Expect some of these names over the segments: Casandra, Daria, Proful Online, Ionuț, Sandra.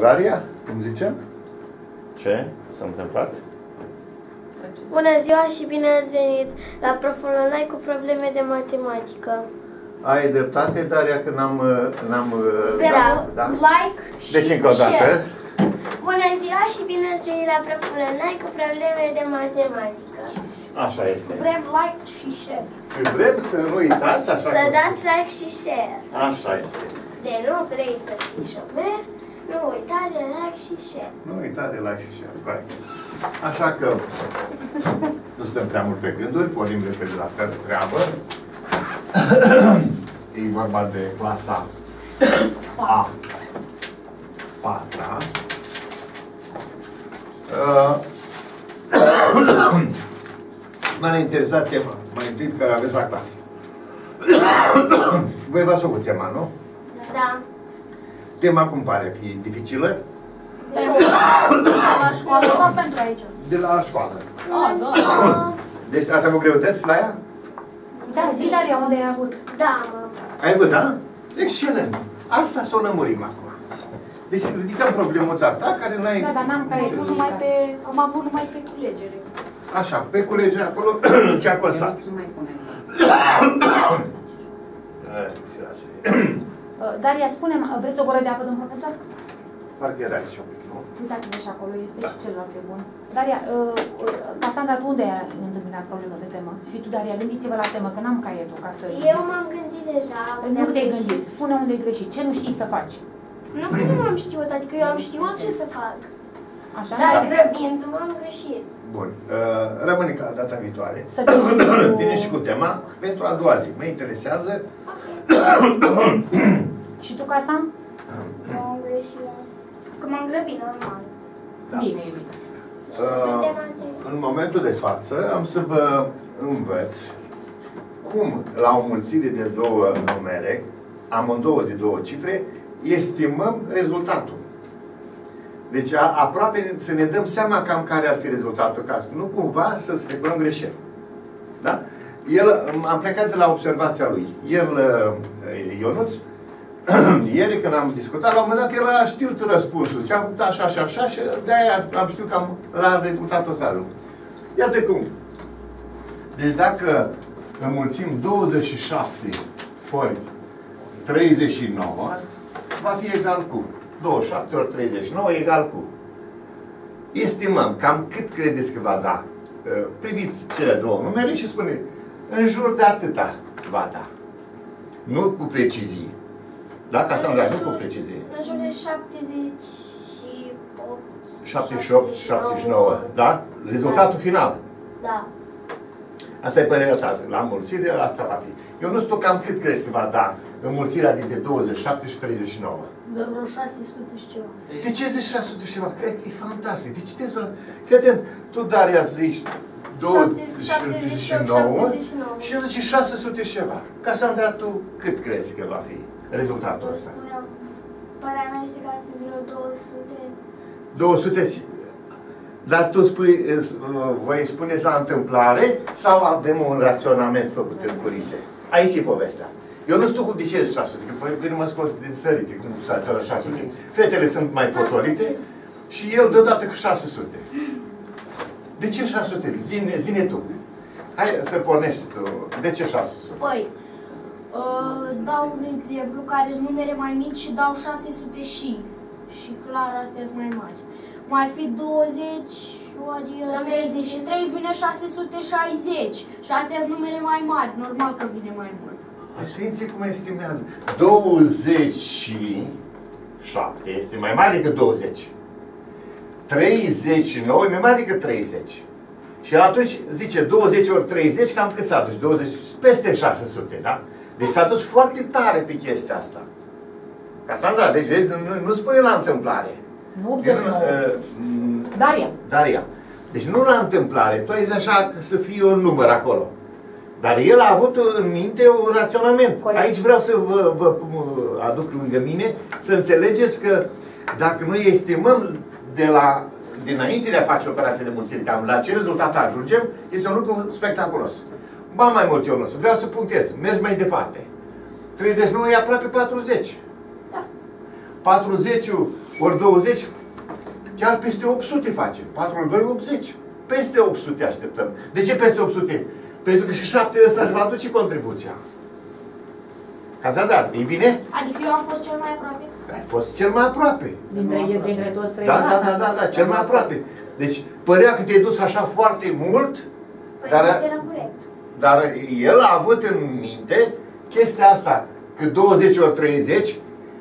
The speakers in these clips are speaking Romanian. Daria, cum zicem? Ce s-a întâmplat? Bună ziua și bine ați venit la Proful Online cu probleme de matematică. Ai dreptate, Daria, că n-am... Da? Like și deci încă o dată. Bună ziua și bine ați venit la Proful Online cu probleme de matematică. Așa este. Vrem like și share. Vrem să nu uitați așa. Să dați like și share. Așa este. De nu vrei să fii șomer, nu uita de like și share. Nu uita de like și share, corect. Așa că nu stăm prea mult pe gânduri, pornim repede la treabă. E vorba de clasa A 4-a. M-a interesat tema. Mai întâi că aveți la clasă. Voi v-ați făcut tema, nu? Da. Tema cum pare? Fi dificilă? De la școală sau pentru aici? De la școală. Da. Deci ați avut greutăți la ea? Da, zi, Daria, unde ai avut? Da, mă. Ai avut, da? Excelent. Asta să o lămurim acum. Deci ridicăm problemuța ta care n-ai... Da, dar am avut numai pe culegere. Așa, pe culegere acolo ce a costat. Nu mai punem. Daria, spune-mi, vreți o goră de apă, domnul profesor? Parcă era aici un pic, nu? Uitați-vă și acolo, este și celălalt de bun. Daria, Casandra, tu unde ai întâmplat problemă de temă? Și tu, Daria, gândiți-vă la temă, că n-am caietul ca să... Eu m-am gândit deja. Nu te-ai gândit, spune unde ai greșit, ce nu știi să faci? Nu am știut, adică eu am știut ce să fac. Așa? Dar grăbindu-mă am greșit. Bun, rămâne ca data viitoare. Vine și cu tema pentru a doua zi. Mă interesează. Și tu, Casan? Nu am greșit. Că m-am grăbit, normal. Da. Bine, bine. În momentul de față am să vă învăț cum la o mulțime de două numere, amândouă de două cifre, estimăm rezultatul. Deci aproape să ne dăm seama cam care ar fi rezultatul, ca nu cumva să străbăm greșeli. Da? Am plecat de la observația lui. Ionuț, ieri când am discutat, la un moment dat el a știut răspunsul. Și am făcut așa și așa și de-aia am știut că am la rezultatul ăsta ajung. Iată cum. Deci dacă înmulțim 27 ori 39, va fi egal cu 27 ori 39 egal cu. Estimăm cam cât credeți că va da. Priviți cele două numere și spune în jur de atâta va da. Nu cu precizie. Da? Ca să nu cu precizie. În jur de 78. 78, 79. Da? Rezultatul final. Da. Asta e părerea ta. La înmulțire, asta va fi. Eu nu știu cam cât crezi că va da înmulțirea dintre 27 și 39. De vreo 600 și ceva. De ce zici 600 și ceva? E fantastic. De ce te atent, tu, Daria, zici 79 și eu zici 600 și ceva. Casandra, tu cât crezi că va fi rezultatul ăsta? Părerea mea este că ar fi vreo 200. 200? Dar tu spui, voi spuneți la întâmplare sau avem un raționament făcut în curise? Aici e povestea. Eu nu știu cum diceți 600, că până mă scos din sărite când s-a dat 600. Fetele sunt mai poțolite și el deodată cu 600. De ce 600? Zine tu. Hai să pornești tu. De ce 600? Păi, dau un exemplu care sunt numere mai mici și dau 600 și clar astea sunt mai mari. Mai ar fi 20 ori 33, vine 660 și astea sunt numere mai mari, normal că vine mai mult. Atenție cum estimează. 27 este mai mare decât 20. 39 e mai mare decât 30. Și atunci zice 20 ori 30, cam cât s-a dus? 20, peste 600, da? Deci s-a dus foarte tare pe chestia asta. Casandra, deci nu spune la întâmplare. Nu 89. Daria. Deci nu la întâmplare. Tu ai zis așa să fie un număr acolo. Dar el a avut în minte un raționament. Corect. Aici vreau să vă aduc lângă mine să înțelegeți că dacă noi estimăm dinainte de a face operație de mulțire, cam la ce rezultat ajungem, este un lucru spectaculos. Ba mai mult eu nu vreau să punctez. Mergi mai departe. 39 e aproape 40. Da. 40 ori 20, chiar peste 800 face. 4 ori 2, 80. Peste 800 așteptăm. De ce peste 800? Pentru că și 7 ăsta își va aduce contribuția. Casandra, e bine? Adică eu am fost cel mai aproape? Ai fost cel mai aproape. Dintre toți trei. Da, cel mai aproape. Deci, părea că te-ai dus așa foarte mult, păi dar... Dar el a avut în minte chestia asta, că 20 ori 30...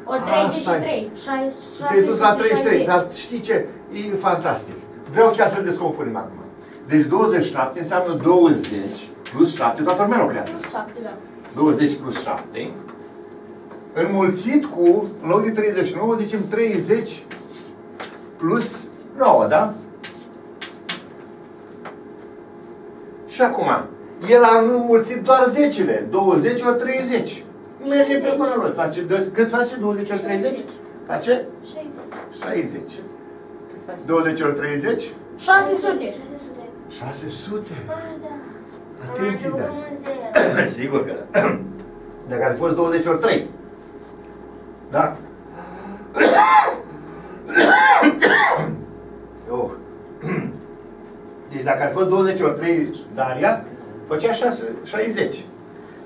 Ori 33, 663. Te-ai dus la 33, dar știi ce? E fantastic. Vreau chiar să descompunem acum. Deci 27 înseamnă 20 plus 7, toată lumea lucrează. Plus 7, da. 20 plus 7, înmulțit cu, în loc de 39, zicem 30 plus 9, da? Și acum, el a înmulțit doar 10-le, 20 ori 30. Merge pe până la lor. Cât face 20 ori 30? Face? 60. 20 ori 30? 600. 600? Atenție, da. Sigur că da. Dacă ar fi fost 20 ori 3. Da? Deci dacă ar fi fost 20 ori 3, Daria, făcea 60.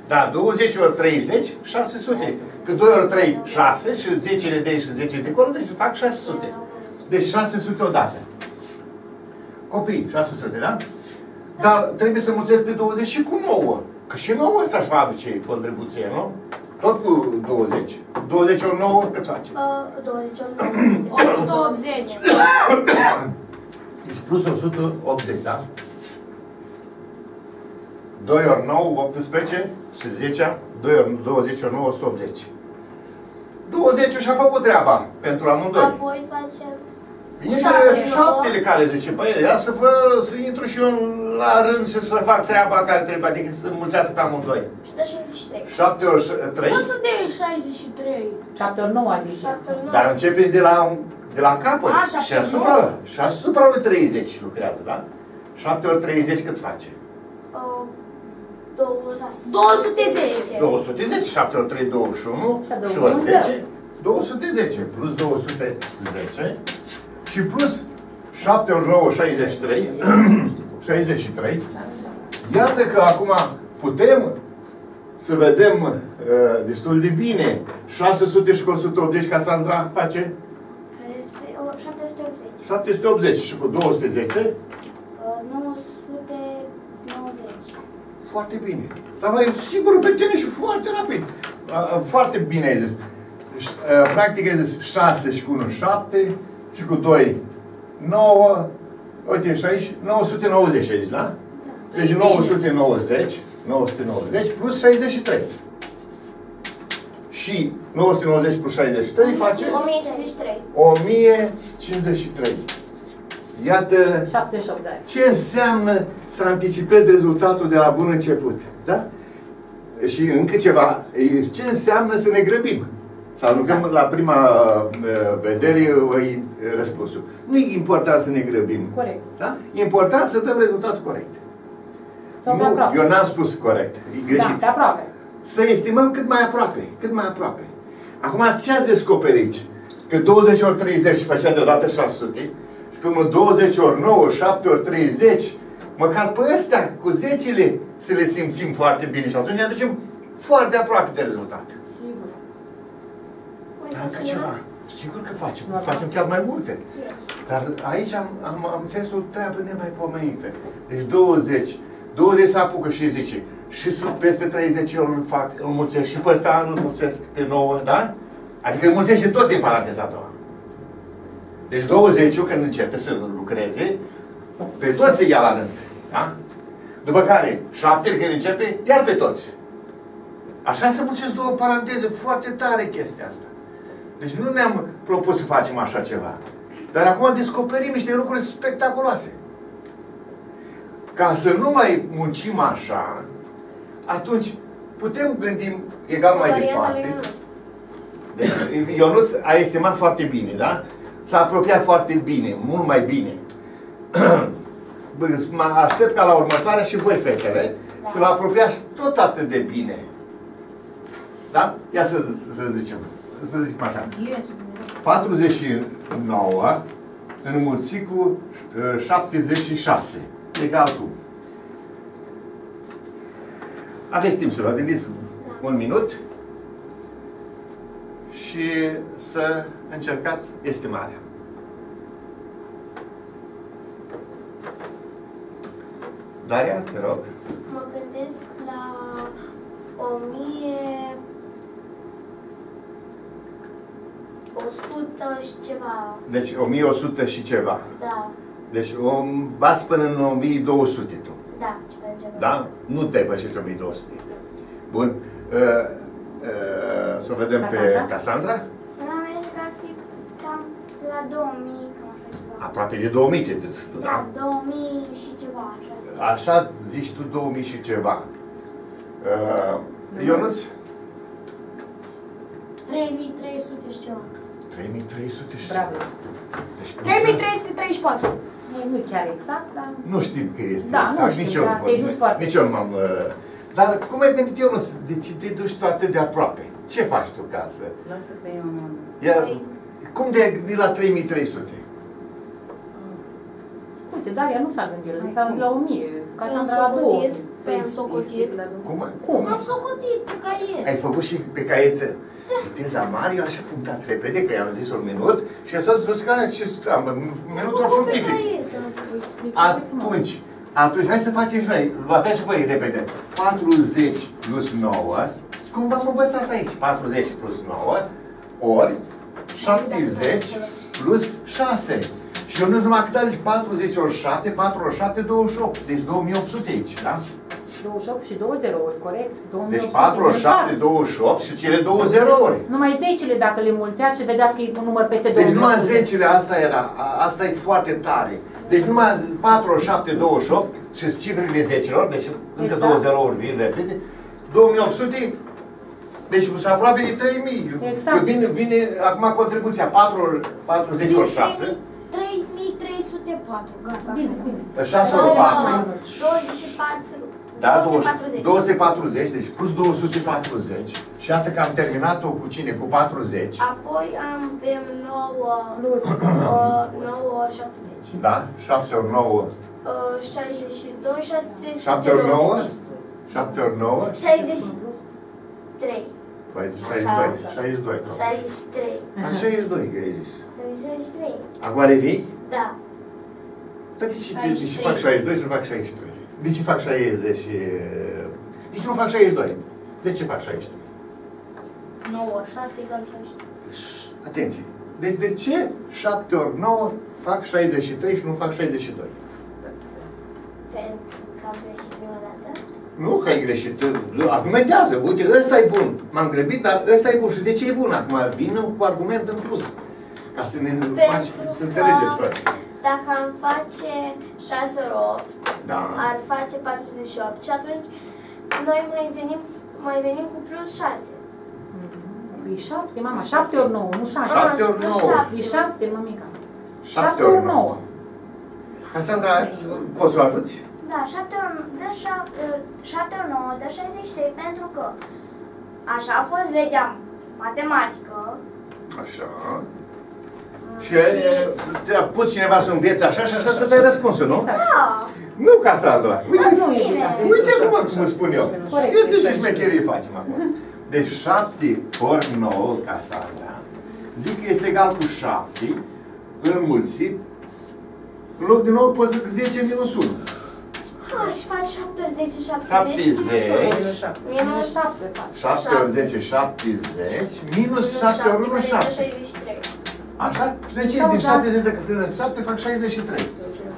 Dar 20 ori 30, 600. Că 2 ori 3, 6 și 10 de aici și 10 de acolo, deci fac 600. Deci 600 odată. Copii, 600, da? Dar trebuie să mulțesc pe 20 și cu 9. Că și 9 ăsta își va aduce contribuție, nu? Tot cu 20. 20 ori 9, cât face? 20 ori 9. 180. Deci plus 180, da? 2 ori 9, 18 și 10, 2 ori 20 ori 9, 180. 20 și-a făcut treaba pentru amândoi. Apoi facem... Dintre șaptele care zice, băi, ia să intru și eu la rând și să fac treaba care trebuie, adică să mulțească pe amândoi. Și de 63. 7 ori 3? Nu să de 63. 7 ori 9 a zis. Dar începe de la capăt. Și asupra, lui 30 lucrează, da? 7 ori 30 cât face? 210. 210, 7 ori 3, 21 și ori 10. 210 plus 210. Și plus 7 ori 9, 63. 63. Iată că acum putem să vedem destul de bine. 600 și cu 180, Casandra face? 780. 780 și cu 210? 990. Foarte bine. Dar mai sigur pe tine și foarte rapid. Foarte bine ai zis. Practic ai zis 6 și cu 1, 7. Și cu 2, 9, uite, și aici, 990 aici, da? Deci 990 plus 63. Și 990 plus 63 face? 1053. 1053. Iată 78, da. Ce înseamnă să anticipezi rezultatul de la bun început, da? Și încă ceva, ce înseamnă să ne grăbim? Să aruncăm la prima vedere răspunsul. Nu e important să ne grăbim. Corect. Da? E important să dăm rezultat corect. Sau nu, eu n-am spus corect. E greșit. Da, aproape. Să estimăm cât mai aproape. Cât mai aproape. Acum, ți-ați descoperit că 20 ori 30 făcea deodată 600 și până 20 ori 9, 7 ori 30, măcar pe ăstea, cu 10-le, să le simțim foarte bine și atunci ne aducem foarte aproape de rezultat. Dar ceva. Sigur că facem. Facem chiar mai multe. Dar aici am înțeles o treabă nemaipomenită. Deci 20 se apucă și zice. Și sunt peste 30 eu îl fac, îl mulțesc. Și pe ăsta îl mulțesc pe 9, da? Adică îl mulțesc și tot din paranteza a doua. Deci 20-ul când începe să lucreze, pe toți se ia la rând. Da? După care 7 când începe, iar pe toți. Așa se mulțesc două paranteze. Foarte tare chestia asta. Deci nu ne-am propus să facem așa ceva. Dar acum descoperim niște lucruri spectaculoase. Ca să nu mai muncim așa, atunci putem gândi egal mai departe. Deci, Ionuț a estimat foarte bine, da? S-a apropiat foarte bine, mult mai bine. Mă aștept ca la următoarea și voi, fetele, să vă apropiați tot atât de bine. Da? Ia să zicem. să zicem așa, 49 înmulțit cu 76, egal cu. Aveți timp să vă gândiți un minut și să încercați estimarea. Daria, te rog. Mă gândesc la 1100 și ceva. Deci 1100 și ceva. Da. Deci bați până în 1200 tu. Da, ceva. Da? Nu te bășești 1200. Bun. Să vedem pe Casandra. Mama este că ar fi cam la 2000. Aproape de 2000 te duci tu, da? Da, 2000 și ceva. Așa zici tu 2000 și ceva. Ionuț? 3300 și ceva. 3300 și ceva. Bravo. Deci, 3334. Nu e chiar exact, dar... Nu știm că este da, exact, nu știu, nici eu nu m-am... Dar cum ai gândit Ionuț? Deci te duci tu atât de aproape. Ce faci tu ca să... Lasă că eu am... Cum te-ai gândit la 3300? Uite, Daria nu s-a gândit, s-a gândit la 1000. Casandra la 2000. Păi am socotit. Cum? Am socotit pe caiet. Ai făcut și pe caietă. Viteza mare, eu aș fi punctat repede, că i-am zis un minut și eu s-a spus că minutul fructific. Atunci, hai să facem și noi. Va avea și voi repede. 40 plus 9, cum v-am învățat aici? 40 plus 9 ori 70 plus 6. Și eu nu-ți numai cât a zis, 40 ori 7, 4 ori 7, 28. Deci 2800 aici, da? 28 și 20 ori, corect? 2800. Deci 4 ori 7, 28 și cele 20 ori. Numai 10-le dacă le mulțeați și vedeați că e un număr peste 20. Deci numai 10-le asta era, asta e foarte tare. Deci numai 4 ori 7, 28 și cifrele 10-lor, deci încă exact. 20 ori vin repede. 2800, deci cu aproape de 3000. Exact. Că vine acum contribuția, 40 ori 6. 3304, gata. Bine. 6 ori 4. 24. Da, 240, deci plus 240. Și asta că am terminat-o cu cine? Cu 40. Apoi avem 9 plus 9 ori 70. Da, 7 ori 9. 62, 62. 7 ori 9? 7 ori 9? 63. Păi 62. 63. 62 că ai zis. 63. Acum revii? Da. Dar de ce fac 62 și nu fac 63? De ce fac 60 și... De ce nu fac 62? De ce fac 63? 9, 6 egal 63. Atenție! Deci de ce 7 ori 9 fac 63 și nu fac 62? Pentru că am greșit prima dată? Nu că ai greșit. Argumentează. Uite, ăsta e bun. M-am grăbit, dar ăsta e bun. Și de ce e bun? Acum vin cu argument în plus. Ca să ne faci, să înțelegeți toate. Dacă am face 6 ori 8, da. Ar face 48 și atunci noi mai venim cu plus 6. E 7, mama, 7 ori 9, nu 6. 7 ori 9. E 7, mămica. 7 ori 9. Casandra, poți să o ajuți? Da, 7 ori 9 dă 63, pentru că așa a fost legea matematică. Așa. Și te-a pus cineva să înveți așa și așa să dai răspunsul, nu? Da! Nu, Casandra! Uite cum îți spun eu! Uite ce șmecherii facem acum! Deci 7 ori 9, Casandra, zic că este egal cu 7 înmulțit, în loc de 9 poți zic 10 minus 1. Și faci 7 ori 10, 70. 70. 7 ori 10, 70. Minus 7 ori 1, 7. 63. Așa? Și de ce? Din 7 fac 63.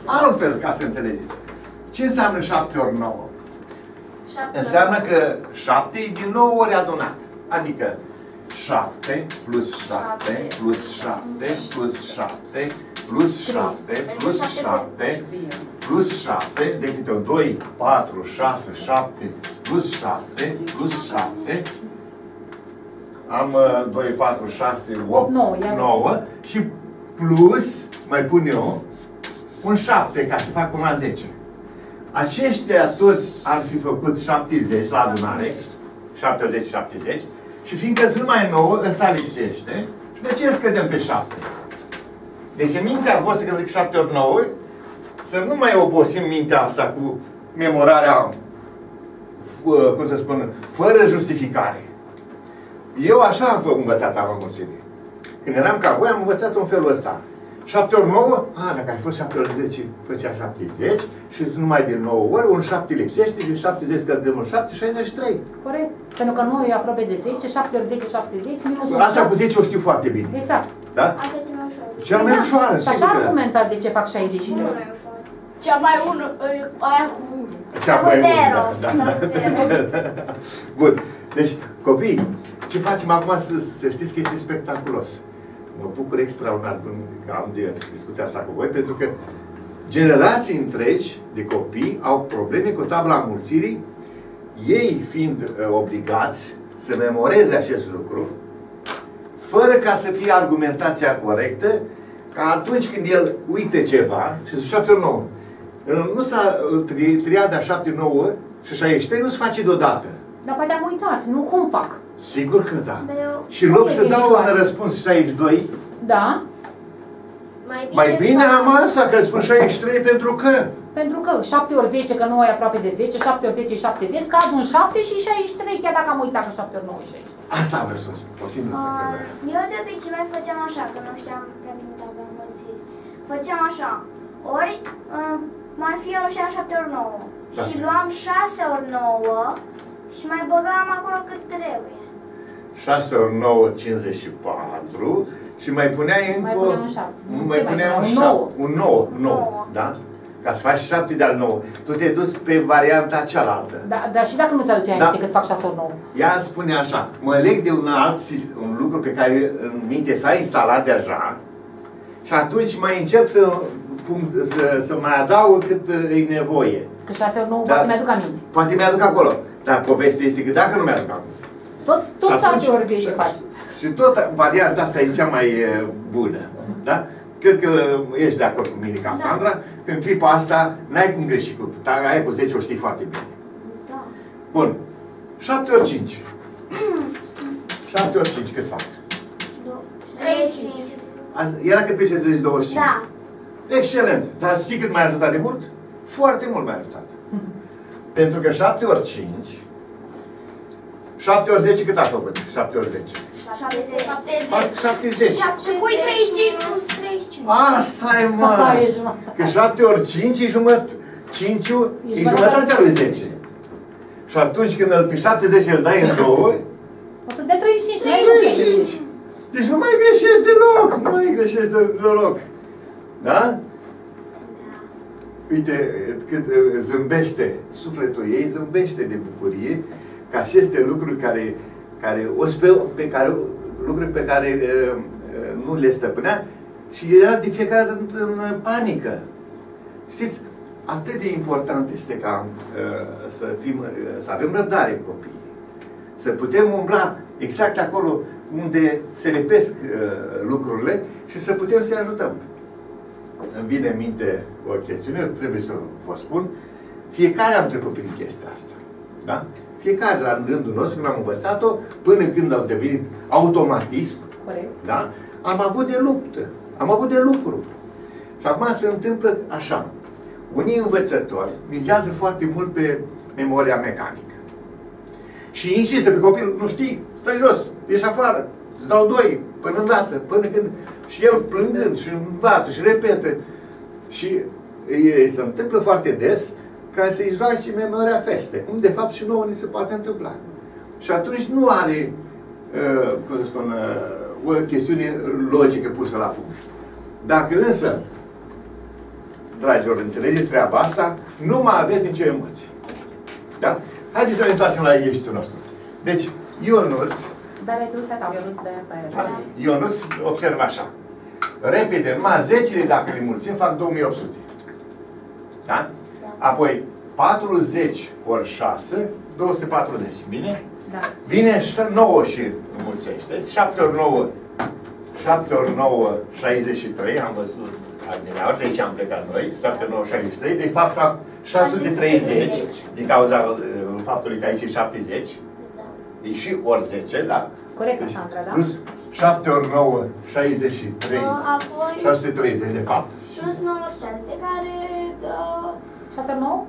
Altfel, ca să înțelegeți. Ce înseamnă 7 ori 9? 7 înseamnă că 7 e din 9 ori adunat. Adică 7 plus 7 plus 7 plus 7 plus 7 plus 7 plus 7 de câte o 2, 4, 6, 7 plus 7 plus 7. Am 2, 4, 6, 8, 9 și plus, mai pun eu, un 7 ca să fac una 10. Aceștia toți ar fi făcut 70 la adunare, 70-70 Și fiindcă sunt mai nouă, ăsta lipsește. Și de ce scădem pe 7? Deci în mintea voastră, că zic 7 ori 9, să nu mai obosim mintea asta cu memorarea, cum să spun, fără justificare. Eu așa am învățat, am înțeles. Când eram ca voi, am învățat un felul ăsta. 7 ori 9, dacă ar fi fost 7 ori 10, făcea 70 și numai de 9 ori, un 7 lipsește, din 70 scădem un 7, 63. Corect. Pentru că 9 e aproape de 10, 7 ori 10, 70, minus asta 7. Cu 10 o știu foarte bine. Exact. Da? Asta e cea mai ușoară. Cea mai ușoară, sigur. Așa argumentați de ce fac 63. Cea mai ușoară. Cea mai ună, aia cu 1. Cea mai ună, da. Bun. Deci, copii, ce facem acum, să știți că este spectaculos. Mă bucur extraordinar că am discuția asta cu voi, pentru că generații întregi de copii au probleme cu tabla mulțirii, ei fiind obligați să memoreze acest lucru, fără ca să fie argumentația corectă, ca atunci când el uită ceva, și sunt 7 ori 9, nu s-a triada 7, 9 și 63 nu se face deodată. Dar poate am uitat, nu cum fac. Sigur că da. Și în loc să dau un răspuns 62, da. Mai bine am asta, că îți spun 63 pentru că. Pentru că 7 ori 10, că 9 e aproape de 10, 7 ori 10 e 70, cad un 7 și 63, chiar dacă am uitat că 7 ori 9 e 63. Asta vreau să spun, puțin să eu de obicei mai făceam așa, că nu știam prea bine tabla învățirii. Făceam așa, ori m-ar fi eu și 7 ori 9. Da. Și luam 6 ori 9 și mai băgam acolo cât trebuie. 6 ori 9, 54 și mai puneai încă... Mai puneai un 9, da? Ca să faci 7 de-al 9. Tu te-ai dus pe varianta cealaltă. Da, dar și dacă nu ți-aduce aminte cât fac 6 ori 9? Ea spune așa, mă leg de un lucru pe care în minte s-a instalat deja și atunci mai încerc să mai adaug cât e nevoie. Că 6 ori 9 poate mi-aduc aminte. Poate mi-aduc acolo. Dar povestea este că dacă nu mi-aduc aminte. Tot 7 ori vei faci. Și tot varianta asta e cea mai bună. Da? Cred că ești de acord cu mine, Casandra, că în clipa asta n-ai cum greși. Ai cu 10 o știi foarte bine. Da. Bun. 7 ori 5. 7 ori 5 cât fac? 35. Era cât pe 60, 25? Da. Excelent. Dar știi cât m-ai ajutat de mult? Foarte mult m-ai ajutat. Pentru că 7 ori 5 7 ori 10 cât a făcut? 7 ori 10. 70. Și pui 35 plus 35. Asta e, mă! Că 7 ori 5 e jumătatea lui 10. Și atunci când pe 70 îl dai în 2, o să dea 35. Deci nu mai greșești deloc. Nu mai greșești deloc. Da? Uite cât zâmbește. Sufletul ei zâmbește de bucurie. Că aceste lucruri pe care nu le stăpânea și era de fiecare dată în panică. Știți, atât de important este ca să avem răbdare cu copiii. Să putem umbla exact acolo unde se lepesc lucrurile și să putem să-i ajutăm. Îmi vine în minte o chestiune, trebuie să vă spun. Fiecare am trecut prin chestia asta. Da? Fiecare, la rândul nostru, când am învățat-o, până când au devenit automatism, da? Am avut de luptă, am avut de lucru. Și acum se întâmplă așa. Unii învățători mizează foarte mult pe memoria mecanică. Și insistă pe copil, nu știi, stai jos, ieși afară, îți dau 2, până învață, până când... Și el plângând și învață și repetă. Și se întâmplă foarte des ca să-i joace memoria feste, cum de fapt și nouă ni se poate întâmpla. Și atunci nu are, cum să spun, o chestiune logică pusă la punct. Dacă însă, dragilor, înțelegeți treaba asta, nu mai aveți nicio emoție. Da? Haideți să ne întoarcem la ieșitul nostru. Deci, Ionuț... Ionuț observă așa. Repede, numai 10-le, dacă le mulțim, fac 2800. Da? Apoi 40 ori 6, 240. Bine? Da. Vine 9 și înmulțește. 7 ori 9, 7 ori 9, 63. Am văzut adineaori, de aici am plecat noi. 7 ori 9, 63. De fapt, fac 630. Din cauza faptului că aici e 70. E și ori 10, da. Corect, deci, Sandra, da? Plus 7 ori 9, 63. Apoi, 630, de fapt. Plus 9 ori 6, care dă... 7 ori 9?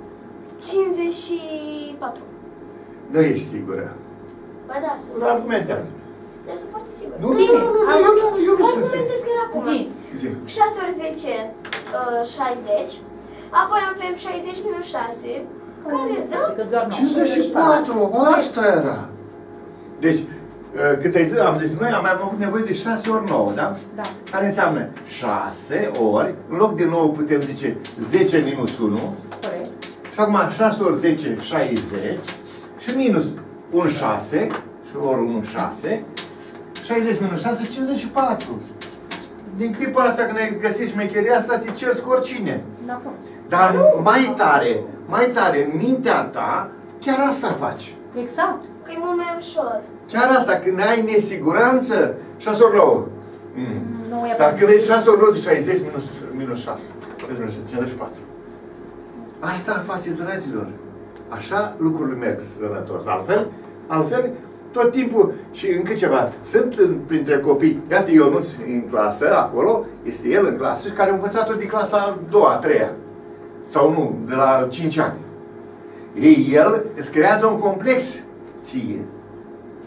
54. Da, ești sigură. Ba da, sunt foarte argumentează. Deci sunt foarte sigură. Nu, bine, eu nu sunt sigură. Zi. 6 ori 10, 60. Apoi avem 60 minus 6. Care dă? 54, asta era. Deci, cât ai zis, am zis, noi am mai avut nevoie de 6 ori 9, da? Da. Care înseamnă 6 ori, în loc de 9 putem zice 10 minus 1. Corect. Și acum 6 ori 10, 60. Și minus 1, 6. Și ori 1, 6. 60 minus 6, 54. Din clipa asta când ai găsit șmecheria asta, te ceri cu oricine. Da. Dar mai tare, mai tare, în mintea ta, chiar asta faci. Exact. Că e mult mai ușor. Chiar asta, când ai nesiguranță, 6 ori 9. Dar când e 6 ori 9, 60 minus 6. 54. Asta faceți, dragilor. Așa lucrurile merg sănătos. Altfel, tot timpul, și încă ceva, sunt printre copii, iată Ionuț în clasă, acolo, este el în clasă, care a învățat-o din clasa a doua, a treia. Sau nu, de la 5 ani. Ei, el îți creează un complex ție.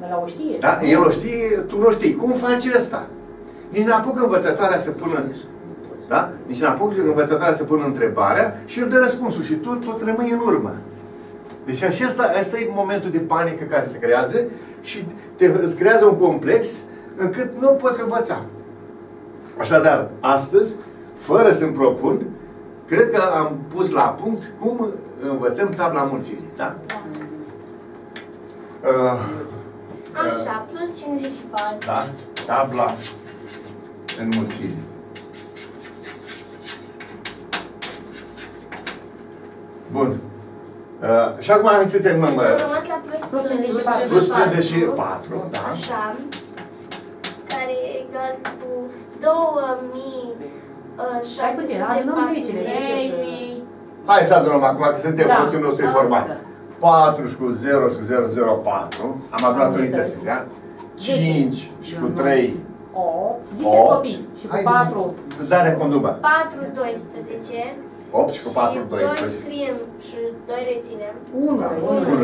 El o știe. Da? El o știe, tu nu știi. Cum faci asta? Nici n-apucă învățătoarea să pună... Da? Nici n-apucă învățătoarea să pună întrebarea și îl dă răspunsul și tu tot rămâi în urmă. Deci acesta e momentul de panică care se creează și îți creează un complex încât nu poți învăța. Așadar, astăzi, fără să-mi propun, cred că am pus la punct cum învățăm tabla mulțirii, da? Da. Așa, plus 54. Da, tabla înmulțirii. Bun. Și acum hai să terminăm. Deci am rămas la plus 54. Plus 54, da. Așa. Care e egal cu 2640. Hai să adunăm acum, că suntem da, ultimul nostru informat. Da. 4 și cu 0 și cu 0, 0, 4. Am adunat unități, da? 5 și cu 3, 8. Ziceți copii. Și cu 4. Daria, condumă. 4, 12. 8 și cu 4, 12. 2 scriem și 2 reținem. 1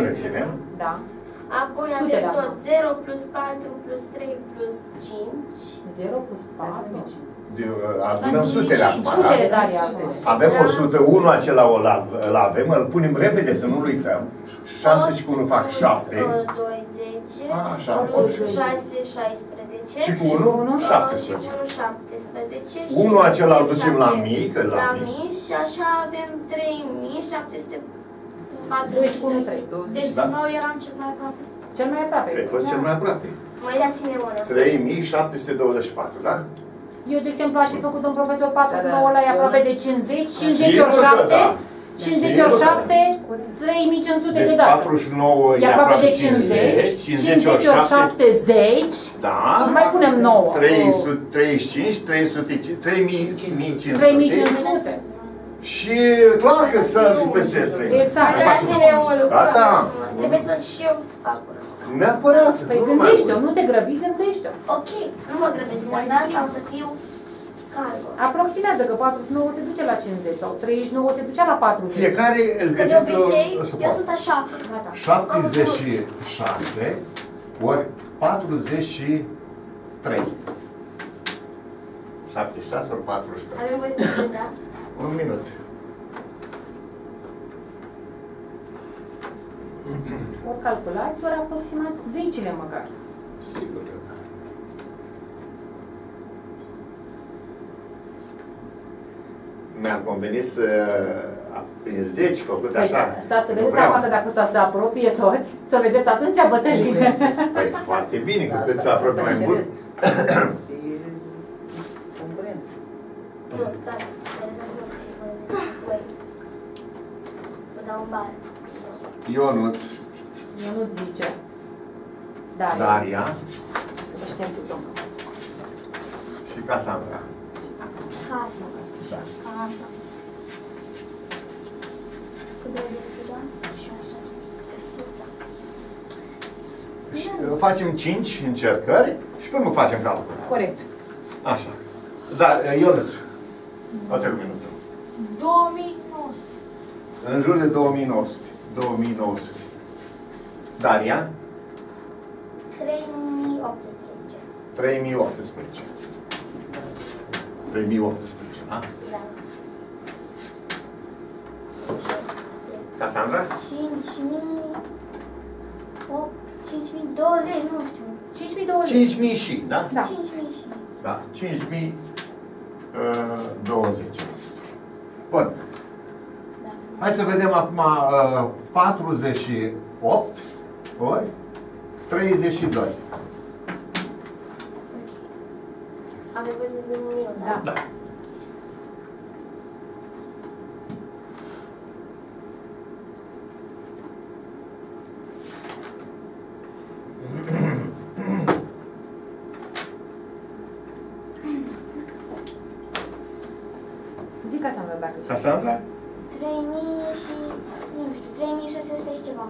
reținem. Da. Apoi avem tot 0 plus 4 plus 3 plus 5. 0 plus 4. Adunăm sutele acum, da? Avem 101 acela, îl avem, îl punem repede să nu-l uităm. 6 și cu 1 fac 7. 20, plus 6, 16. Și cu 1, 17. 1 acela îl ducem la mii, că la mii. Și așa avem 3741. Deci noi eram cel mai aproape. Cel mai aproape. Ai fost cel mai aproape. Mai dați-ne o oră. 3724, da? Eu, de exemplu, aș fi făcut un profesor 49 la aproape de 50, 50 ori 7, 50 ori 7, 3500 de dată. 49 e aproape de 50, 50 ori 70, mai punem 9. 35, 3500. Și clar că sunt peste 3. Exact. Gata. Trebuie să și eu să fac. Neapărat. Păi gândește-o, nu te grăbi, gândește-o. Ok, nu mă grăbesc, dar de asta o să fiu calmă. Aproximează că 49 se duce la 50 sau 39 se duce la 40. Fiecare îl găsește. De obicei, eu sunt așa. 76 ori 43. 76 ori 43. Avem voie să vedem, da? Un minut. Ori calculați, ori aproximați zecile măcar. Sigur că da. Mi-am convenit să prin 10 făcut așa. Stați să vedeți acum, dacă se apropie toți, să vedeți atunci bătălie. Păi foarte bine, că cât se apropie mai mult. Concurență. Stați, interesați-mă cât să mă voi. Vă dau un bar. Ionuț. Ionuț zice. Daria. Și Casandra. Casandra. Facem 5 încercări și pe urmă facem calcul. Corect. Așa. Dar, Ionuț, o trec minutul. 2900. În jur de 2900. 2900. Daria? 3018. 3018. 3018, da? Da. Casandra? 5020, nu știu. 5020. 5000 și, da? Da. 5000 și. Da. 5020. Bun. Da. Hai să vedem acum 48 ori 32. Am nevoie să vedem un minut, da? Da. Casandra? 3600 și ceva.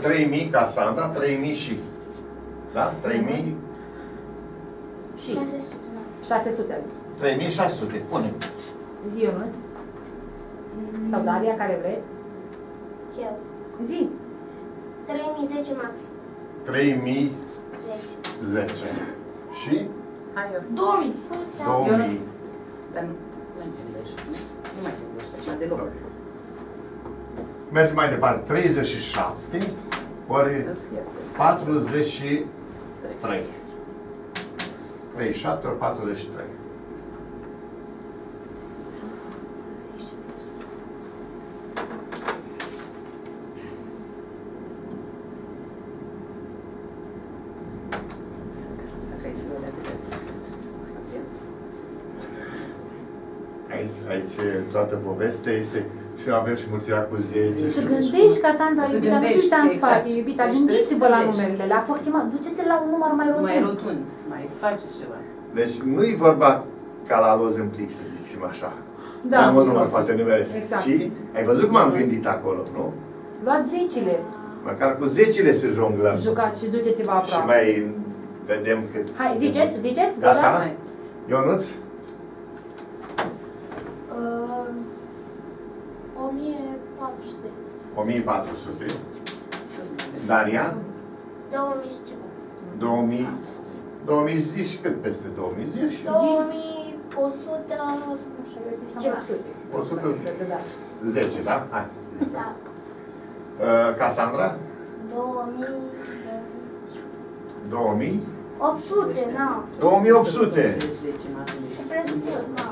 3000, Casandra, 3000 și. Da? 3000 și 600. 600. 3600, pune. Zi, Ionuț. Sau Daria, care vreți? Eu. Zi. 3010 maxim. 3010. Și? Hai eu. 2000. 2000. Nu mai trebuie deloc. Mergem mai departe. 37 ori 43. 37 ori 43. Toată povestea este și avem și mulțirea cu 10. Să gândești, Casandra, iubita, nu uita în spate, iubita, gândiți-vă la numerele, la aproximat, duceți-l la un număr mai rotund. Mai rotund, mai faceți ceva. Deci nu-i vorba ca la loz în plic, să zicem așa. Da. În mod normal, foarte numeresc. Exact. Și ai văzut cum am gândit acolo, nu? Luați zecile. Măcar cu zecile se jonglăm. Jucați și duceți-vă aproape. Și mai vedem cât... Hai, ziceți, ziceți, deja? Hai. Ionuț? 1400. 1400. Daria? 2000 și ceva. 2000. 2000 zici cât peste 2000 zici? 2100 și ceva. 110, da? Hai. Da. Casandra? 2000. 800, na. 2800. Presupun, na.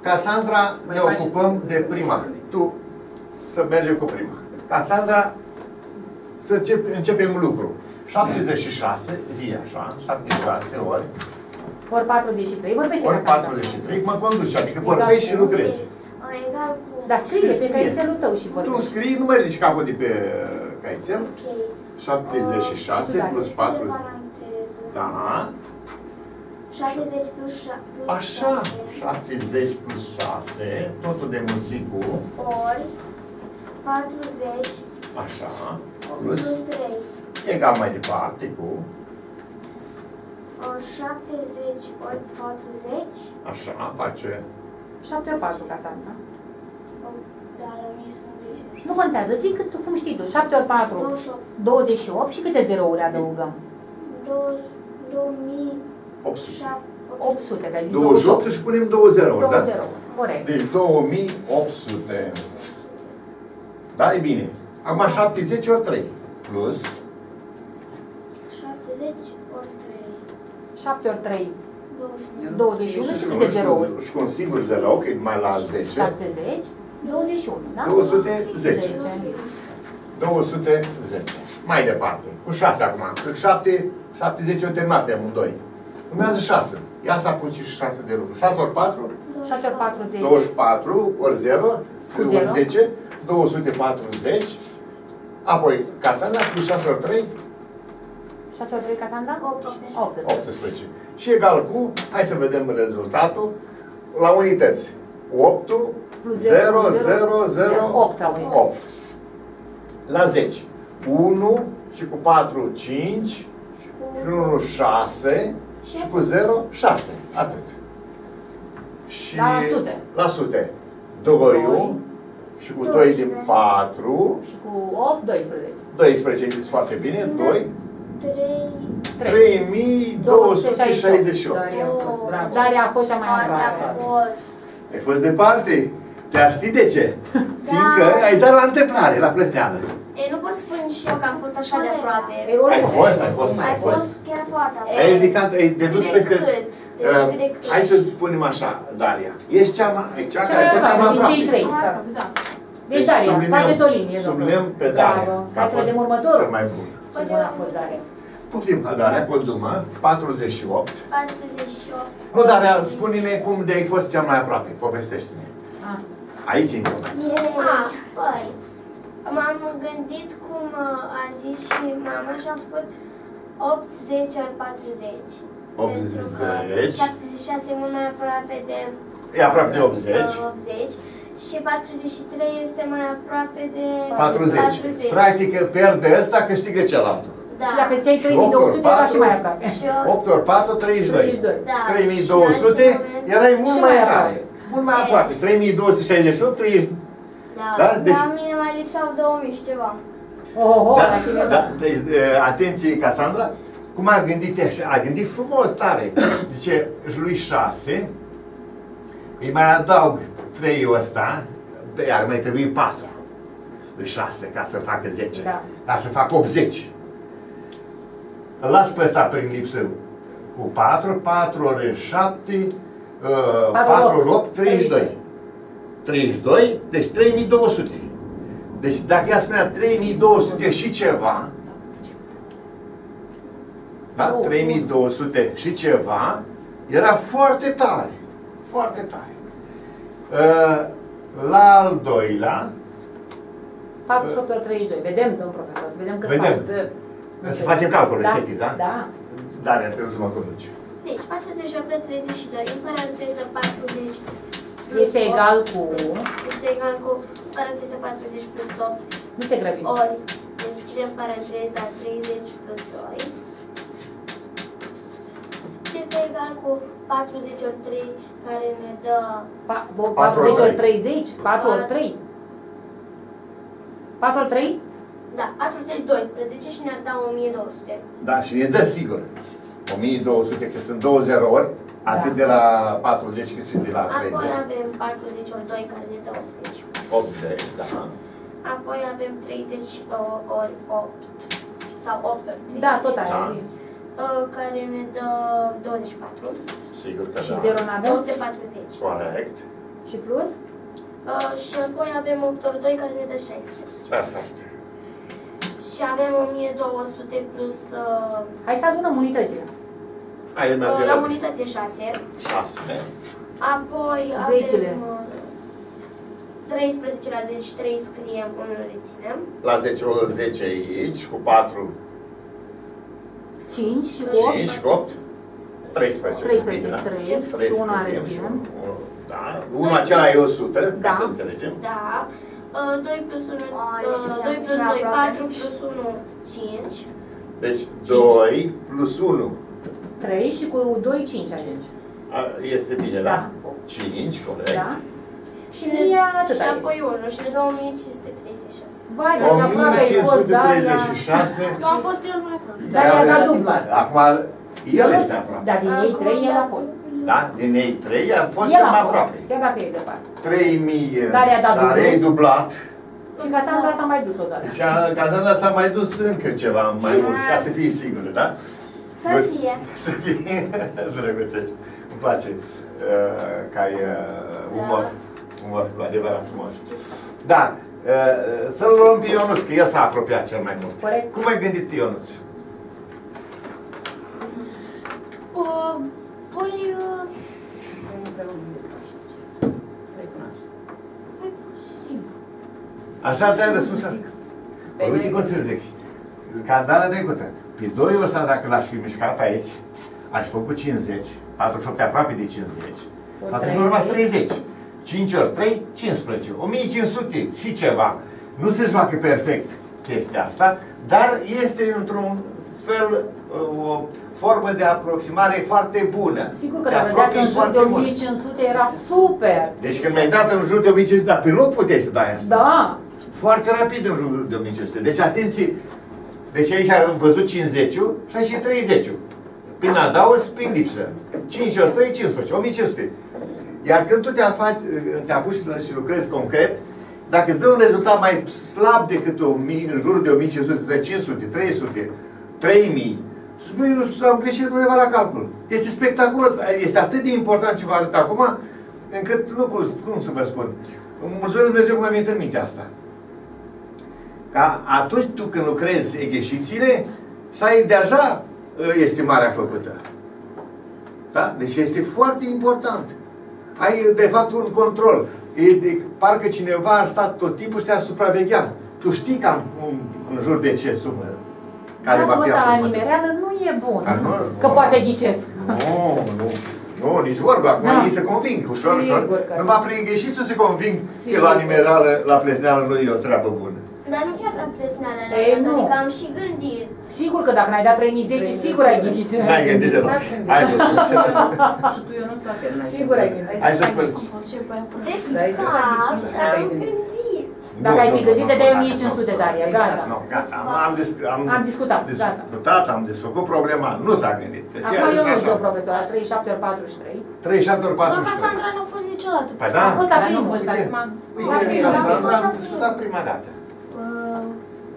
Casandra, ne ocupăm de prima. Tu să mergem cu prima. Casandra, să începem lucru. 76, zi așa, 76 ori. Ori 43, vorbește. Ori 43, mă conduci, adică vorbești și lucrezi. Dar scrie pe caițelul tău și vorbești. Tu scrii, nu mai ridici capul de pe caițel. 76 plus 40. Da. 70 plus 6. Așa, 70 plus 6, totul de mulțit cu... Ori 40. Așa, plus 3. Egal mai departe cu... 70 ori 40. Așa, face... 7 ori 4, ca să am, da? Da, dar mie sunt greșit. Nu contează, zic cât, cum știi tu. 7 ori 4, 28. 28 și câte zerouri adăugăm? 2000... 800. 800, că ai zis 28 și punem 20, da? 20, corect. Deci 2800. Da, e bine. Acum 70 ori 3. Plus. 70 ori 3. 7 ori 3. 21. 21 și câte zerouri? Și cu un singur zero, ok, mai la 10. 70, 21, da? 210. 210. Mai departe. Cu 6 acum. Cu 7, 70 ori terminat pe amândoi. Urmează 6. Ia să apuci și 6 de lucru. 6 ori 4? 6 ori 40. 24 ori 0, ori 10, 240. Apoi, Casandra, cu 6 ori 3? 6 ori 3, Casandra? 18. 18. Și egal cu, hai să vedem rezultatul, la unități. 8, 0, 0, 0, 8. La 10. 1 și cu 4, 5 și cu 1, 6 și cu 0, 6. Atât. Și la sute. La sute. 2 și cu 2 din 4 și cu 8, 12. 12, știți foarte bine. 2. 3268. Daria a fost cea mai aproape. Ai fost departe. Dar știi de ce? Fiindcă ai dat la întâmplare, la plesneală. Ei, nu pot să spun și eu că am fost așa de aproape. Ai fost chiar foarte aproape. Ai ridicat, ai dedus peste... Hai să-ți spunem așa, Daria. Ești cea care e cea mai aproape. Deci, Daria, faceți o linie. Subliniem pe Daria. Hai să vedem următorul. Cel mai bun. Ce bun a fost Daria. Poftim, Daria, contumă, 48. 48. Nu, Daria, spune-ne cum de-ai fost cea mai aproape. Povestește-ne. Aici e important. Păi, m-am gândit cum a zis și mama și am făcut 80 ori 40. 80. 76 e mult mai aproape de... E aproape de 80. Și 43 este mai aproape de 40. Practic, pierde ăsta, câștigă celălalt. Da. Și dacă ți-ai 3200, era și mai aproape. 8 ori 4, 32. 3200, erai mult mai tare. Mult mai aproape, 3268, 30... Da, da? Deci... la mine mai lipsau 2000 și ceva. Deci, atenție, Casandra, cum a gândit așa? A gândit frumos, tare. Zice, lui 6, îi mai adaug 3-ul ăsta, iar mai trebuie 4. Lui 6, ca să facă 10, da. Ca să facă 80. Îl las pe ăsta prin lipsă cu 4, 4 ori 7, 4 8, 32. 32, deci 3200. Deci dacă ea spunea 3200 și ceva, da? 3200 și ceva, era foarte tare. Foarte tare. La al doilea... 48 ori 32. Vedem, domn profesor, să vedem cât fac. Să facem calculul, efectiv, da? Da. Dar trebuie să mă conduci. Deci, 48, 32, împărat 40 este egal cu... Este egal cu paranteza 40 plus 8. Nu te grăbi. Ori, deschidem paranteza 30 plus 2. Și este egal cu 40 ori 3, care ne dă... 40 ori 30? 4 ori 3? 4 ori 3? Da, 4 ori 3, 12 și ne-ar da 1200. Da, și ne dă sigur. 1200, că sunt 20 ori, atât de la 40 cât și de la 30. Apoi avem 40 ori 2, care ne dă 80. 80, da. Apoi avem 30 ori 8, sau 8 ori 30. Da, tot așa. Care ne dă 24. Sigur că da. Și 0 n-avem? 240. Corect. Și plus? Și apoi avem 8 ori 2, care ne dă 60. Perfect. Și avem 1200 plus... Hai să adunăm unitățile. La unitățile 6. 6. Apoi avem 13 la 10, 3 scriem, 1 reținem. La 10, 10 aici, cu 4... 5 și 8. 5 și 8. 13. 13 scriem și 1 reținem. Da, 1 acela e 100, ca să înțelegem. Da. 2 plus 1, 2 plus 2, 4 plus 1, 5. Deci 2 plus 1. 3 și cu 2, 5 aici. Este bine, da? 5, corect. Și apoi 1 și 2536. Vai, deci aproape ai fost, Daria. Eu am fost cel mai aproape. Daria a dublat. Acum el este aproape. Dar din ei 3 el a fost. Da? Din ei 3 a fost cel mai aproape. Chiar dacă e departe. 3000, dar ei dublat. Și Casandra s-a mai dus odată. Și Casandra s-a mai dus încă ceva mai mult, ca să fii sigură, da? Să fie. Să fie, drăguțești. Îmi place că ai umor cu adevărat frumos. Dar, să-l luăm pe Ionuț, că el s-a apropiat cel mai mult. Corect. Cum ai gândit, Ionuț? Păi... Așa te-ai răspuns. Păi uite cum să zic. Ca data trecută. Pe 2 ăsta, dacă l-aș fi mișcat aici, aș făcut 50. 48 aproape de 50. Atunci urma 30. 5 ori 3, 15. 1500 și ceva. Nu se joacă perfect. chestia asta, dar este într-un fel o formă de aproximare foarte bună. Sigur că dacă dat în jur de 1500 era super. Deci când mi-ai dat în jur de 1500, dar pe loc puteai să dai asta. Da. Foarte rapid în jur de 1500. Deci atenție, deci aici am văzut 50-ul și aici 30-ul. Prin adaos, prin lipsă. 5 ori 3, 15, 1500. Iar când tu te apuci și lucrezi concret, dacă îți dă un rezultat mai slab decât în jur de 1500, 500, 300, 3000, am greșit undeva la calcul. Este spectaculos. Este atât de important ce vă arăt acum, încât nu, cum să vă spun. Mulțumesc Dumnezeu că mi-a venit în mintea asta. Ca atunci tu când lucrezi egheșițile, să ai deja estimarea făcută. Da? Deci este foarte important. Ai, de fapt, un control. Parcă cineva ar sta tot timpul și te-ar supraveghea. Tu știi cam în jur de ce sumă. Datul ăsta la nimereală nu e bun. Dar, nu, că poate ghicesc. Nu, nici vorba. Acum ei se conving. Ușor, ușor. Numai prin ghișit să se conving că la nimereală, la plesneală nu e o treabă bună. Dar nu chiar la plesneală. Adică am și gândit. Sigur că dacă n-ai dat 3010, sigur ai ghicit. N-ai gândit deloc. Ai văzut. Și tu, Ionuț, la fel. Sigur ai gândit. Hai să spun. De fapt, am gândit. Dacă ai fi gândit, te dai 1500, Daria. Gata. Am desfăcut problema. Nu s-a gândit. Acum eu nu știu, profesor, 37 ori 43. 37 ori 43. Casandra nu a fost niciodată. Păi da? A fost la primul. Uite, Casandra am discutat prima dată.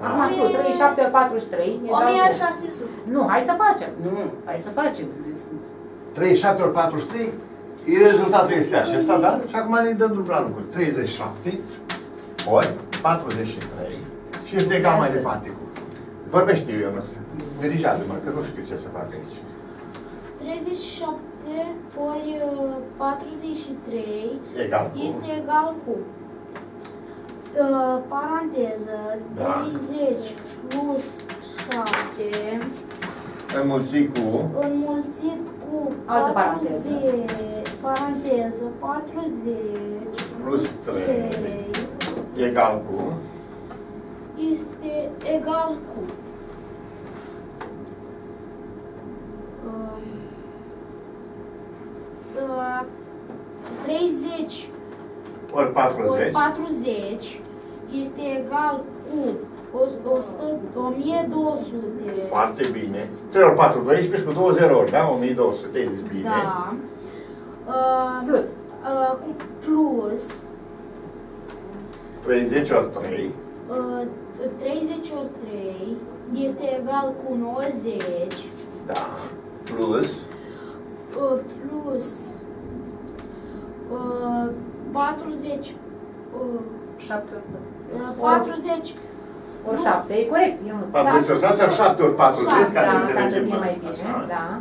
Acum tu, 37 ori 43. 1600. Nu, hai să facem. Nu, hai să facem. 37 ori 43, rezultatul este acesta, da? Și acum ne dăm dublu la lucru. 37. Ori 43 și este egal mai departe cu. Vorbește eu, Ionuț. Dirigează-mă, că nu știu ce să fac aici. 37 ori 43 egal este egal cu paranteză 30 plus 7 înmulțit cu altă paranteză. Paranteză 40 plus 3 egal cu? Este egal cu 30 ori 40 este egal cu 1200. Foarte bine. 3 ori 4, 12 cu 20 ori, da? 1200, ai zis bine. Da. Plus 30 ori 3. 30 ori 3 este egal cu 90. Da. Plus. Plus. 40. 7 ori 4. 40 ori 7. E corect. 40 ori 7 ori 7 ori 40, ca să înțelegem mai bine. Da.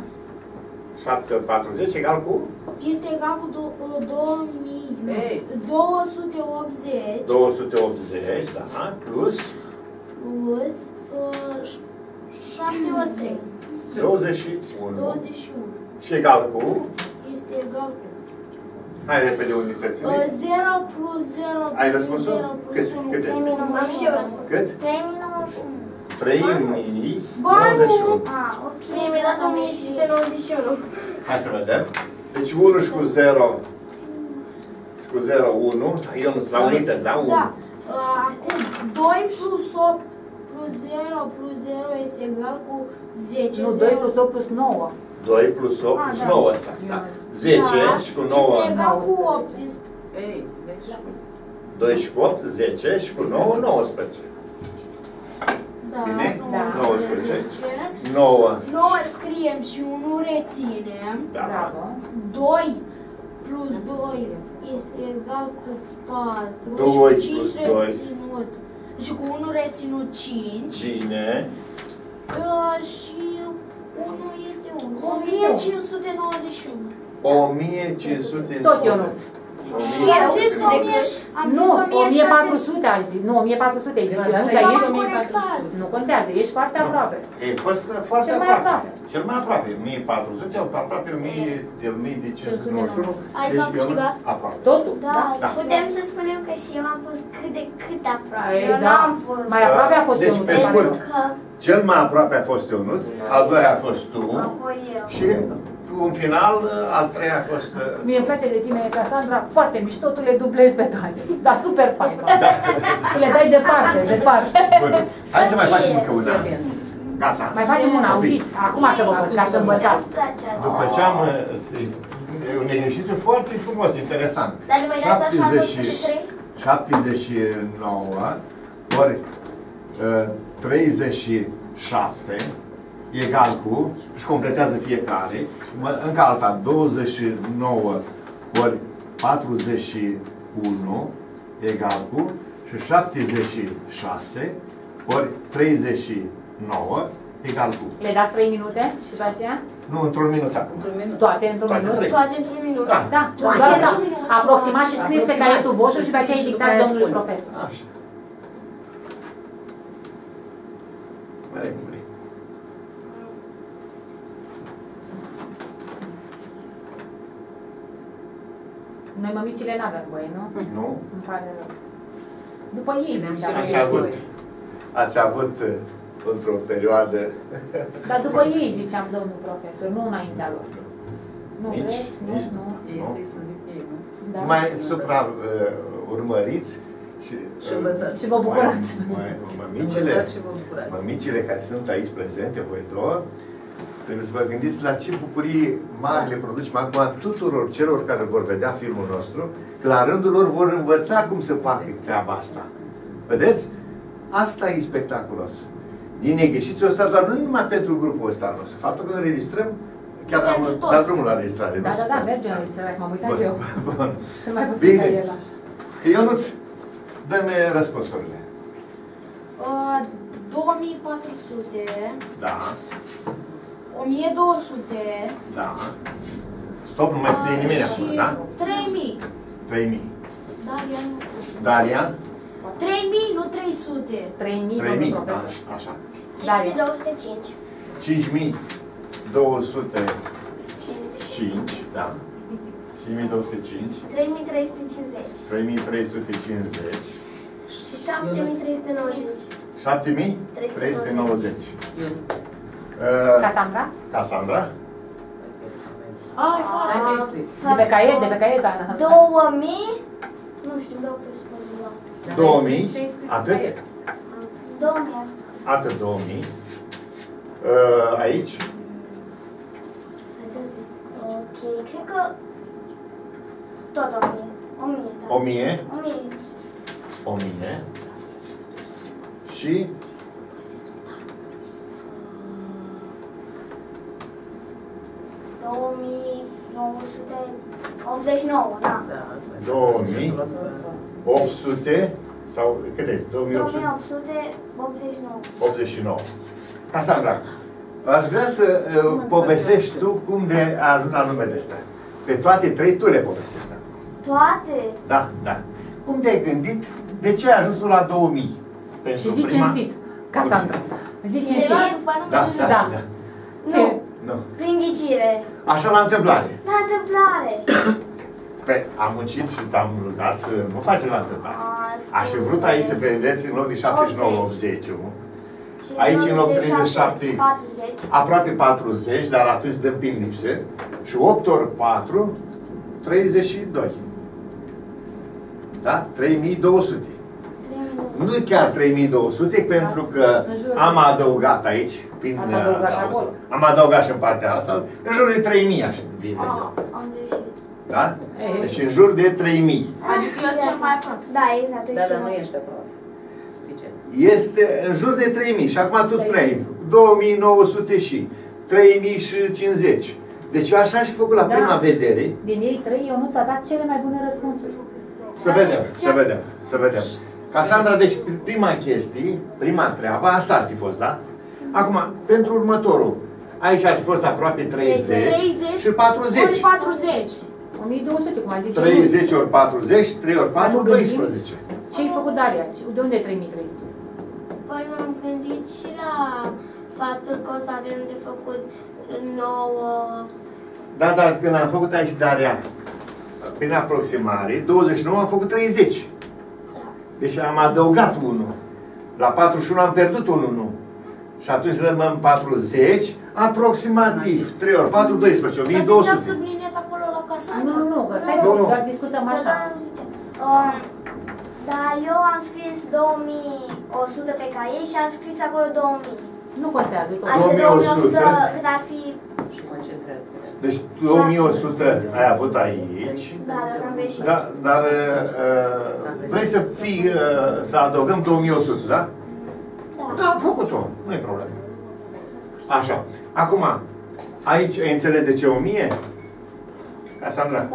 7 ori 40 egal cu? Este egal cu 280. 280, da, plus? Plus 7 ori 3. 21. Și egal cu? Este egal cu. Hai repede unitățile. 0 plus 0. Ai răspunsul? 0 plus 1. Cât este? Am și eu răspunsul. Cât? 3091. 3091. Ah, ok. Mi-a dat 1591. Hai să vedem. Deci 1 și cu 0. Și cu 0, 1. Eu nu s-a uitat, da? 1. Da. 2 plus 8 plus 0 plus 0 este egal cu 10. Nu, 2 plus 8 plus 9. 2 plus 8 plus 9 asta. 10 și cu 9. Este egal cu 8. Ei, 10. 2 și cu 8, 10 și cu 9, 19. Bine? Da. 19. 9. 9 scriem și 1 reținem. Da. 2 plus 2 este egal cu 4. 2 și cu 5 reținut. Și cu 1 reținut 5. Bine. Și 1 este 1. 1591. 1591. Tot Ionuț. Și eu am zis 1400, am zis. Nu, 1400, ai zis. Nu contează, ești foarte aproape. E fost foarte aproape. Cel mai aproape, 1400, aproape 1591. Ai câștigat? Totul? Da, putem să spunem că și eu am fost cât de cât aproape. Eu n-am fost. Mai aproape a fost Ionuț. Deci, pe scurt, cel mai aproape a fost Ionuț, al doilea a fost tu și... în final, al treia a fost... Mie îmi place de tine, Casandra, foarte mișto, tu le dublezi pe Daria. Dar super faină. Da. Tu le dai departe, departe. Bun. Hai să mai facem încă una. Gata. Mai facem una, auziți? Acum să vă văd, că ați învățat. După ce am... E un exercițiu foarte frumos, interesant. Dar nu mai dați așa 79 ori 37 egal cu, își completează fiecare, încă alta, 29 ori 41 egal cu, și 76 ori 39 egal cu. Le dați 3 minute și după aceea? Nu, într-un minut acum. Toate într-un minut? Toate într-un minut. Da, doar aproximați și scrieți pe caietul vostru și după aceea îi dictați domnului profesor. Așa. Noi mămicile n-avem voie, nu? Nu. Îmi pare rău. După ei ne-am dat. Ați avut într-o perioadă... Dar după ei ziceam, domnul profesor, nu înaintea lor. Nu vreți? Nu. Ei trebuie să zic ei, nu? Mai supra-urmăriți și vă bucurați. Mămicile care sunt aici prezente, voi două, trebuie să vă gândiți la ce bucurii mari le producem acum tuturor celor care vor vedea filmul nostru, că la rândul lor vor învăța cum se fac treaba asta. Vedeți? Asta e spectaculos. Din exercițiul ăsta, dar nu numai pentru grupul ăsta nostru. Faptul că înregistrăm, chiar am dat drumul la înregistrare. Da, da, merge înregistrarea, m-am uitat eu. Bun. Bine. Ionuț, dă-mi răspunsurile. 2400. Da. 1200. Da. Stop, nu mai scrie nimeni acum, da? 3000. 3000. Daria, nu știu. Daria? 3000, nu 300. 3000, da, așa. 5205. 5205, da. 5205. 3350. 3350. Și 7390. 7390. Casandra? Casandra? De pe caiet, Ana. 2000? Nu știu, dau pe 2000? Atât? 2000. Atât, 2000. Aici? Ok, cred că... Tot 1000. 1000? 1000. Și... 2989, da. 2800 sau cât este? 2889. 89. Casandra, aș vrea să povestești tu cum de a ajuns la numele ăsta. Pe toate trei tu le povestești. Toate? Da, da. Cum te-ai gândit? De ce ai ajuns tu la 2000? Și zici cinstit, Casandra. Zici cinstit. Da, da, da. Nu. Prin ghicire. Așa, la întâmplare. La întâmplare. Păi, am muncit și te-am rugat să nu faci la întâmplare. Aș fi vrut aici să vedeți în loc de 79-80. Aici în loc 37, aproape 40, dar atunci dăm prin lipse. Și 8 ori 4, 32. Da? 3200. Nu chiar 3200, pentru că am adăugat aici, prin, am adăugat și în partea asta, în jur de 3000 așa vine. Am greșit. Da? Deci în jur de 3000. Adică eu sunt cel mai aproape. Da, exact. Dar nu ești aproape. Suficient. Este în jur de 3000 și acum tu spuneai 2900 și 3050. Deci eu așa aș fi făcut la prima vedere. Din ei 3, eu nu ți-a dat cele mai bune răspunsuri. Să vedem, să vedem, să vedem. Casandra, deci prima chestie, prima treabă, asta ar fi fost, da? Acum, pentru următorul, aici ar fi fost aproape 30 și 40. 1200, cum ai zis. 30 ori 40, 3 ori 4, 12. Ce-ai făcut, Daria? De unde 3300? Păi m-am gândit și la faptul că o să avem de făcut 9... Da, dar când am făcut aici, Daria, prin aproximare, 29 am făcut 30. Da. Deci am adăugat 1. La 41 am pierdut 1, nu? Și atunci rămân 40, aproximativ. 3 ori 4, 12, 1200. Dar ce-am subliniat acolo la Casandra? Nu, nu, că stai, doar discutăm așa. Dar eu am scris 2100 pe caie și am scris acolo 2000. Nu contează. Adică 2100, cât ar fi... Deci 2100 ai avut aici, dar vrei să fii, să adăugăm 2100, da? Da, am făcut-o, nu e problemă. Așa, acum, aici ai înțeles de ce 1000? Casandra,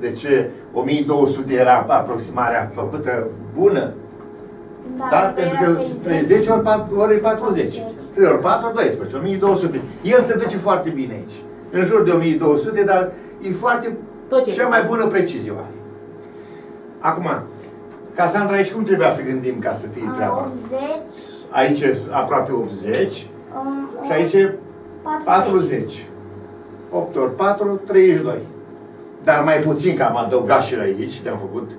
de ce 1200 era aproximarea făcută bună? Da, pentru că 30 ori 40. 3 ori 4, 12, 1200. El se duce foarte bine aici. În jur de 1200, dar e foarte cea mai bună precizioare. Acum, Casandra, aici cum trebuia să gândim ca să fie treaba? 80. Aici aproape 80. Și aici 40. 8 ori 4, 32. Dar mai puțin, că am adăugat și la aici, te-am făcut.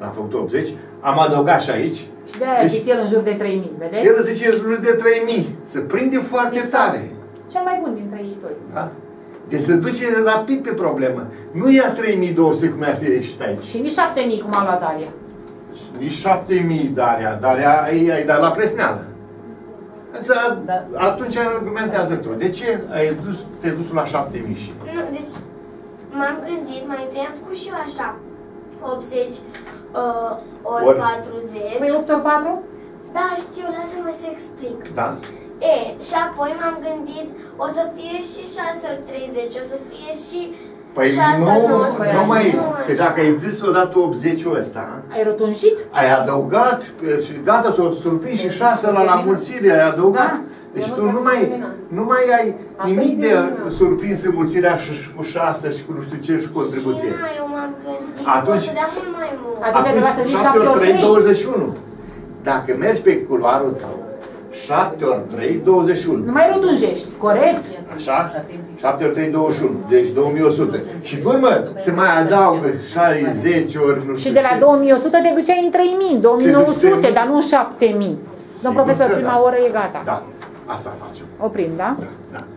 Am făcut 80, am adăugat și aici. Și de-aia deci, zice el în jur de 3000, vedeți? Și el zice în jur de 3000. Se prinde foarte tare. Cel mai bun dintre ei doi. Da? Deci se duce rapid pe problemă. Nu ia 3200 cum ar fi ieșit aici. Și nici 7000 cum a luat Daria. Nici 7000, Daria. Daria ai dat la presneală. Da. Atunci argumentează tot. De ce te-ai dus la 7000? Nu, deci m-am gândit, mai întâi am făcut și eu așa. 80 ori 40. Păi 8 ori 4? Da, știu, lasă-mă să explic. Da. E, și apoi m-am gândit, o să fie și 6 ori 30, o să fie și 6 ori 90. Păi nu, mai, că dacă ai zis odată 80-ul ăsta, ai rotunjit? Ai adăugat, și gata, s-o surprins și 6 la mulțire, ai adăugat. Da. Deci tu nu mai ai nimic de surprins în mulțirea și cu 6 și cu nu știu ce și cu contribuție. Atunci, atunci 7 ori 3, 21. Dacă mergi pe culoarul tău, 7 ori 3, 21. Nu mai rotunjești, corect? Așa? 7 ori 3, 21. Deci 2100. Și urmă, se mai adaugă 60 ori nu știu. Și de la 2100 te duceai în 3000, 2900, dar nu în 7000. Domn profesor, prima oră e gata. Da, asta facem. Oprim, da? Da.